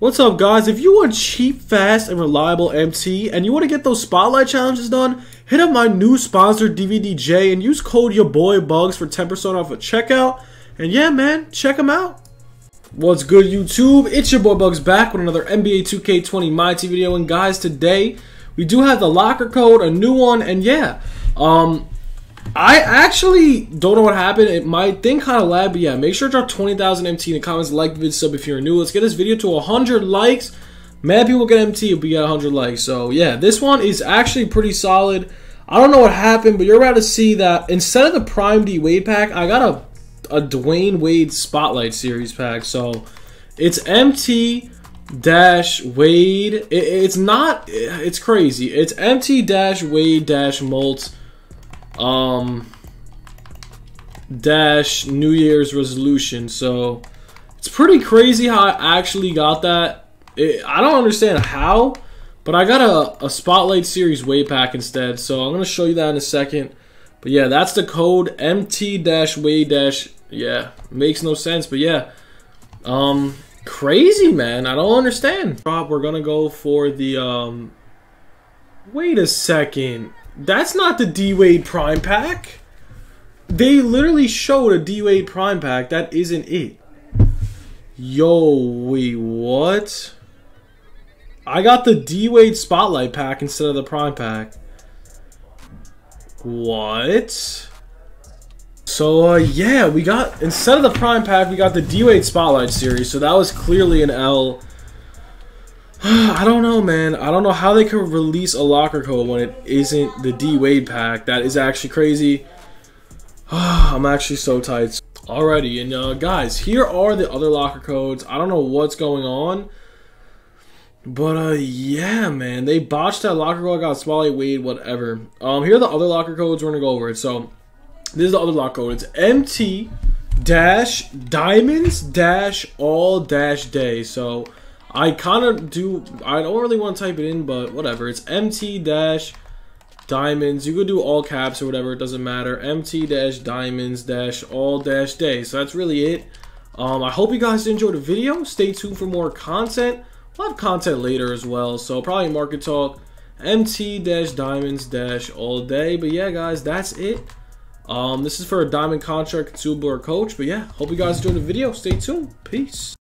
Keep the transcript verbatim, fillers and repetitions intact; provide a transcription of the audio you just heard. What's up, guys? If you want cheap, fast, and reliable M T, and you want to get those spotlight challenges done, hit up my new sponsor, D V D J, and use code YaBoiBugz for ten percent off at checkout. And yeah, man, check them out. What's good, YouTube? It's your boy Bugz back with another N B A two K twenty My Team video. And guys, today we do have the locker code, a new one, and yeah, um, I actually don't know what happened. It, my thing kind of lagged, but yeah, make sure to drop twenty thousand M T in the comments. Like the video, sub if you're new. Let's get this video to one hundred likes. Mad people get M T if we get one hundred likes. So yeah, this one is actually pretty solid. I don't know what happened, but you're about to see that instead of the Prime D Wade pack, I got a a Dwayne Wade Spotlight Series pack. So it's M T Wade. It, it's not. It's crazy. It's M T Wade-Molt. Um, dash New Year's resolution. So it's pretty crazy how I actually got that. It, I don't understand how, but I got a, a Spotlight Series Wade pack instead. So I'm gonna show you that in a second. But yeah, that's the code M T Wade. Yeah, makes no sense. But yeah, um, crazy, man. I don't understand. We're gonna go for the um. Wait a second. That's not the D Wade Prime Pack. They literally showed a D Wade Prime Pack. That isn't it. Yo, wait, what? I got the D Wade Spotlight Pack instead of the Prime Pack. What? So, uh, yeah, we got... Instead of the Prime Pack, we got the D Wade Spotlight Series. So that was clearly an L. I don't know, man. I don't know how they could release a locker code when it isn't the D Wade pack. That is actually crazy. I'm actually so tight. Alrighty, and uh, guys, here are the other locker codes. I don't know what's going on. But, uh, yeah, man. They botched that locker code. I got Smiley Wade, whatever. Um, here are the other locker codes. We're going to go over it. So, this is the other locker code. It's M T Diamonds All Day. So... I kind of do, I don't really want to type it in, but whatever. It's M T Diamonds. You could do all caps or whatever, it doesn't matter. M T Diamonds All Day. So that's really it. Um, I hope you guys enjoyed the video. Stay tuned for more content. We'll have content later as well. So probably Market Talk, M T Diamonds All Day. But yeah, guys, that's it. Um, this is for a diamond contract, tuber, or coach. But yeah, hope you guys enjoyed the video. Stay tuned. Peace.